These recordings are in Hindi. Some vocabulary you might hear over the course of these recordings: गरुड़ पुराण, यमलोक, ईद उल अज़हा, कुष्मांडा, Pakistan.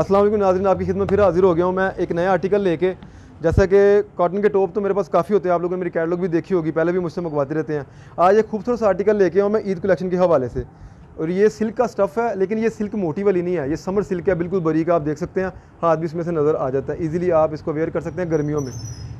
अस्सलाम वालेकुम नाज़रीन, आपकी खिदमत फिर हाजिर हो गया हूँ मैं एक नया आर्टिकल लेके। जैसा कि कॉटन के टॉप तो मेरे पास काफ़ी होते हैं, आप लोगों ने मेरी कैटलॉग भी देखी होगी, पहले भी मुझसे मंगवाते रहते हैं। आज एक खूबसूरत सा आर्टिकल लेके आऊँ मैं ईद कलेक्शन के हवाले से, और ये सिल्क का स्टफ़ है, लेकिन ये सिल्क मोटी वाली नहीं है, ये समर सिल्क है, बिल्कुल बरीक, आप देख सकते हैं, हाथ भी इसमें से नज़र आ जाता है। ईजिली आप इसको वेयर कर सकते हैं गर्मियों में।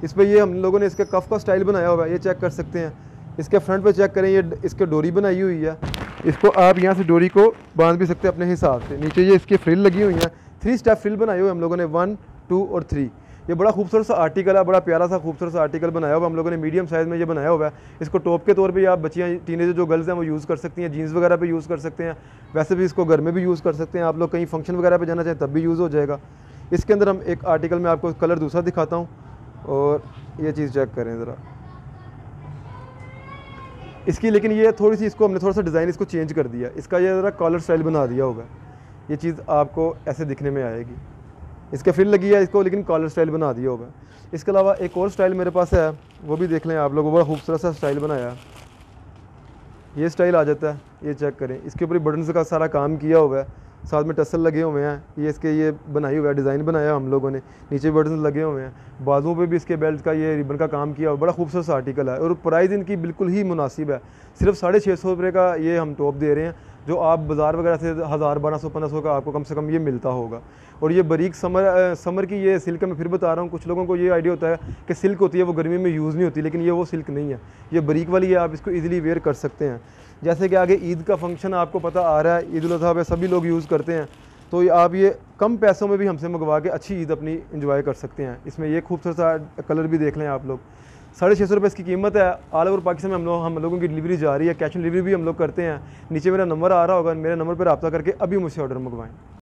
इस पर ये हम लोगों ने इसका कफ का स्टाइल बनाया हुआ है, ये चेक कर सकते हैं, इसके फ्रंट पे चेक करें, ये इसके डोरी बनाई हुई है, इसको आप यहाँ से डोरी को बांध भी सकते हैं अपने हिसाब से। नीचे ये इसकी फ्रिल लगी हुई है, 3 स्टेप फ्रिल बनाई हुई हम लोगों ने, 1, 2 और 3। ये बड़ा खूबसूरत सा आर्टिकल है, बड़ा प्यारा सा खूबसूरत सा आर्टिकल बनाया हुआ हम लोगों ने, मीडियम साइज़ में ये बनाया हुआ है। इसको टॉप के तौर पे आप बच्चियाँ, टीनेजर जो गर्ल्स हैं वो यूज़ कर सकती हैं, जीन्स वगैरह पे यूज़ कर सकते हैं, वैसे भी इसको घर में भी यूज़ कर सकते हैं, आप लोग कहीं फंक्शन वगैरह पे जाना चाहें तब भी यूज़ हो जाएगा। इसके अंदर हम एक आर्टिकल में आपको कलर दूसरा दिखाता हूँ, और ये चीज़ चेक करें ज़रा इसकी, लेकिन ये थोड़ी सी इसको हमने थोड़ा सा डिज़ाइन इसको चेंज कर दिया, इसका ये ज़रा कॉलर स्टाइल बना दिया होगा, ये चीज़ आपको ऐसे दिखने में आएगी, इसके फ्रिल लगी है इसको, लेकिन कॉलर स्टाइल बना दिया होगा। इसके अलावा एक और स्टाइल मेरे पास है, वो भी देख लें आप लोगों, बड़ा खूबसूरत सा स्टाइल बनाया, ये स्टाइल आ जाता है, ये चेक करें, इसके ऊपर बटन्स का सारा काम किया हुआ है, साथ में टसल लगे हुए हैं, ये इसके ये बनाई हुआ है, डिज़ाइन बनाया हम लोगों ने, नीचे बटन्स लगे हुए हैं, बाजुओं पे भी इसके बेल्ट का ये रिबन का काम किया हुआ, बड़ा खूबसूरत सा आर्टिकल है, और प्राइस इनकी बिल्कुल ही मुनासिब है, सिर्फ 650 रुपये का ये हम टॉप दे रहे हैं, जो आप बाज़ार वगैरह से 1000, 1200, 1500 का आपको कम से कम ये मिलता होगा। और ये बारीक समर की ये सिल्क मैं फिर बता रहा हूँ, कुछ लोगों को ये आइडिया होता है कि सिल्क होती है वो गर्मी में यूज़ नहीं होती, लेकिन ये वो सिल्क नहीं है, ये बारीक वाली है, आप इसको ईज़िली वेयर कर सकते हैं। जैसे कि आगे ईद का फंक्शन आपको पता आ रहा है, ईद उल अज़हा पे सभी लोग यूज़ करते हैं, तो आप ये कम पैसों में भी हमसे मंगवा के अच्छी ईद अपनी एंजॉय कर सकते हैं। इसमें ये खूबसूरत सा कलर भी देख लें आप लोग, 650 रुपये इसकी कीमत है। ऑल ओवर पाकिस्तान में हम लोगों की डिलीवरी जा रही है, कैश ऑन डिलीवरी भी हम लोग करते हैं। नीचे मेरा नंबर आ रहा होगा, मेरे नंबर पर रब्ता करके अभी मुझसे ऑर्डर मंगवाएँ।